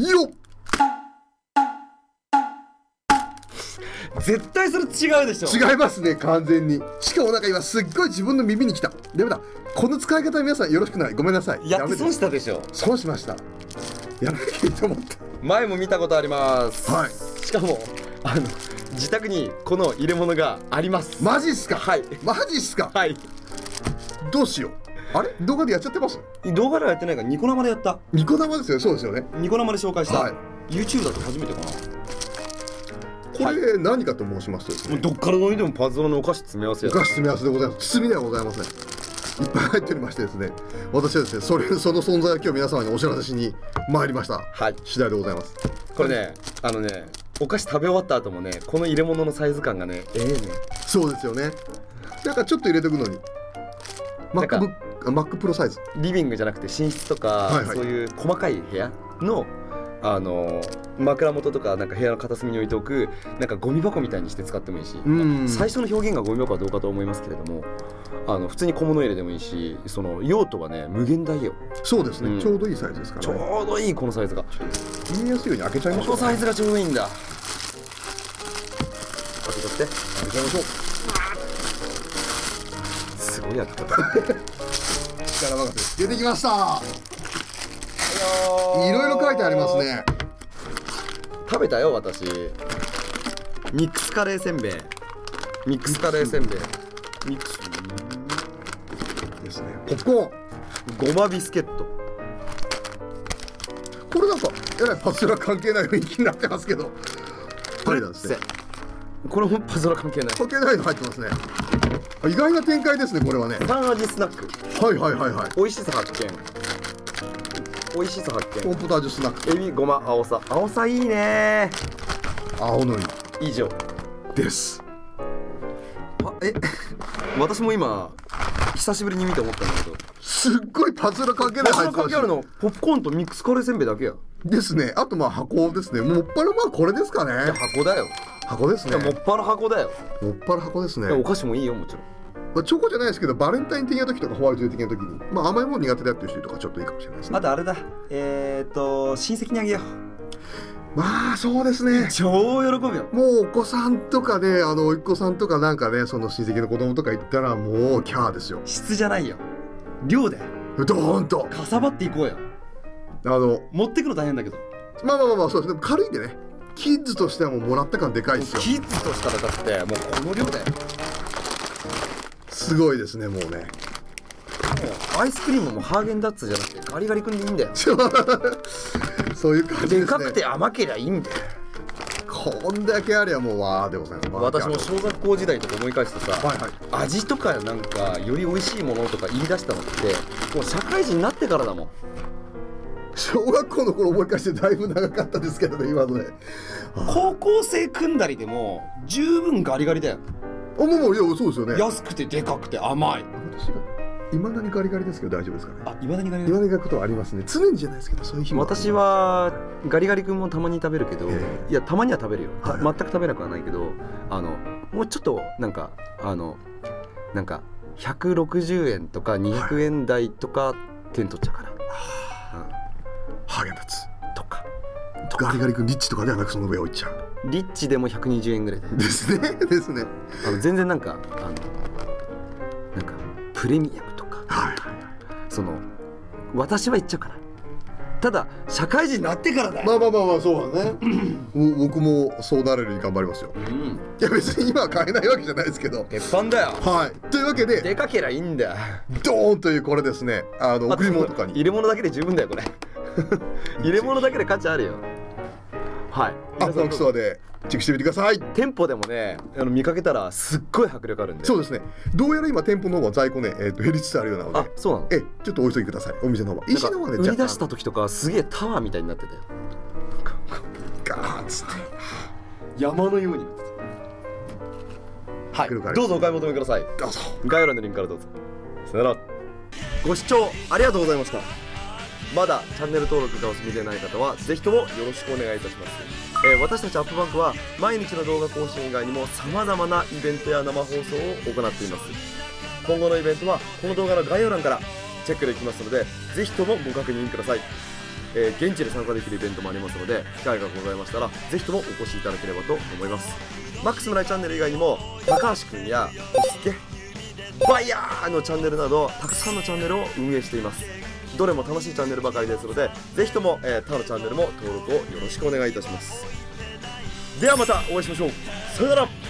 よっ、絶対それ違うでしょ。違いますね、完全に。しかもなんか今すっごい自分の耳にきた。ダメだ、この使い方皆さんよろしくない、ごめんなさい。やって損したでしょ。損しました。やらなきゃいいと思った。前も見たことあります。はい。しかも自宅にこの入れ物があります。マジっすか。はい。マジっすか。はい。どうしよう、あれ動画でやっちゃってます。動画ではやってないからニコ生でやった。ニコ生ですよね。そうですよね、ニコ生で紹介した、はい、YouTube だと初めてかな。これ何かと申しますとですね、どっから見てもパズドラのお菓子詰め合わせや。お菓子詰め合わせでございます。包みではございません。いっぱい入っておりましてですね、私はですね、その存在を今日皆様にお知らせしに参りました。はい。次第でございます。これね、お菓子食べ終わった後もね、この入れ物のサイズ感がね、ええね。そうですよね。なんかちょっと入れておくのに、MacBook Pro サイズ。リビングじゃなくて寝室とかそういう細かい部屋の。枕元とかなんか部屋の片隅に置いておくなんかゴミ箱みたいにして使ってもいいし、最初の表現がゴミ箱はどうかと思いますけれども、普通に小物入れでもいいし、その用途はね無限大よ。そうですね、ちょうどいいサイズですからね。ちょうどいい、このサイズが見えやすいように開けちゃいましょう。このサイズがちょうどいいんだ。開けちゃって開けちゃいましょう。すごい開け方。力任せ。出てきました。いろいろ書いてありますね。食べたよ私。ミックスカレーせんべい。ミックスカレーせんべい。ミックスですね。ポップコーン。ごまビスケット。これなんかえらいパズドラ関係ない雰囲気になってますけど。これなんですね。これもパズドラ関係ない。関係ないの入ってますね。意外な展開ですねこれはね。パン味スナック。はいはいはいはい。美味しさ発見。美味しさ発見。コーンポタージュスナック。エビ、ごま、青さ。青さいいね。青のり。以上です。あ、私も今久しぶりに見て思ったんだけど。すっごいパズル関係ない。パズル関係あるの。ポップコーンとミックスカレーせんべいだけや。ですね。あとまあ箱ですね。もっぱらまあこれですかね。箱だよ。箱ですね。もっぱら箱だよ。もっぱら箱ですね。お菓子もいいよもちろん。まあチョコじゃないですけど、バレンタイン的な時とかホワイトデー的な時に、まあ、甘いもの苦手だっていう人とかちょっといいかもしれないですね。あとあれだ、親戚にあげよう。まあそうですね、超喜ぶよ。もうお子さんとかね、おいっ子さんとかなんかね、その親戚の子供とか行ったらもうキャーですよ。質じゃないよ、量でドーンとかさばっていこうよ。持ってくの大変だけど、まあまあまあまあそうですね、軽いんでね。キッズとしてはもうもらった感でかいですよ。キッズとしたらだってもうこの量だよ。すごいですね、もうね。アイスクリームもハーゲンダッツじゃなくてガリガリ君でいいんだよ。そういう感じですね。でかくて甘けりゃいいんだよ。こんだけありゃもうわーでございます。私も小学校時代とか思い返すとさ、はいはい、味とかなんかより美味しいものとか言い出したのってもう社会人になってからだもん。小学校の頃思い返してだいぶ長かったですけどね、今のね。高校生組んだりでも十分ガリガリだよ。あ、もういやそうですよね。安くてでかくて甘い。私はいまだにガリガリですけど大丈夫ですかね。あ、いまだにガリガリ。いまだにガリガリことありますね。常にじゃないですけどそういう日も。私はガリガリ君もたまに食べるけど、いやたまには食べるよ。全く食べなくはないけど、もうちょっとなんかなんか160円とか200円台とか点取っちゃうから。ハーゲンダッツとか。ガリガリ君リッチとかではなくその上置いちゃう。リッチでも120円ぐらいだよ。ですねですね。全然なんかプレミアムとか、はい、その私は言っちゃうから。ただ社会人になってからだよ。まあまあまあまあそうだね。僕もそうなれるように頑張りますよ、うん、いや別に今は買えないわけじゃないですけど、鉄板だよ。はい。というわけででかけりゃいいんだ。ドーンというこれですね、贈り物とかに入れ物だけで十分だよこれ。入れ物だけで価値あるよ。はい、アフタークストアでチェックしてみてください。店舗でもね、見かけたらすっごい迫力あるんで。そうですね。どうやら今店舗の方は在庫ね、減りつつあるようなので。あ、そうなの。ちょっとお急ぎください。お店の方は。石の方はね、売り出した時とかすげえタワーみたいになってたよ。ガーッつって山のように。はい。どうぞお買い求めください。どうぞ。概要欄のリンクからどうぞ。さよなら。ご視聴ありがとうございました。まだチャンネル登録がお済みでない方はぜひともよろしくお願いいたします。私たちアップバンクは毎日の動画更新以外にも様々なイベントや生放送を行っています。今後のイベントはこの動画の概要欄からチェックできますのでぜひともご確認ください。現地で参加できるイベントもありますので、機会がございましたらぜひともお越しいただければと思います。マックス村井チャンネル以外にも高橋くんやすけバイヤーのチャンネルなどたくさんのチャンネルを運営しています。どれも楽しいチャンネルばかりですので、ぜひとも他のチャンネルも登録をよろしくお願いいたします。ではまたお会いしましょう。さよなら。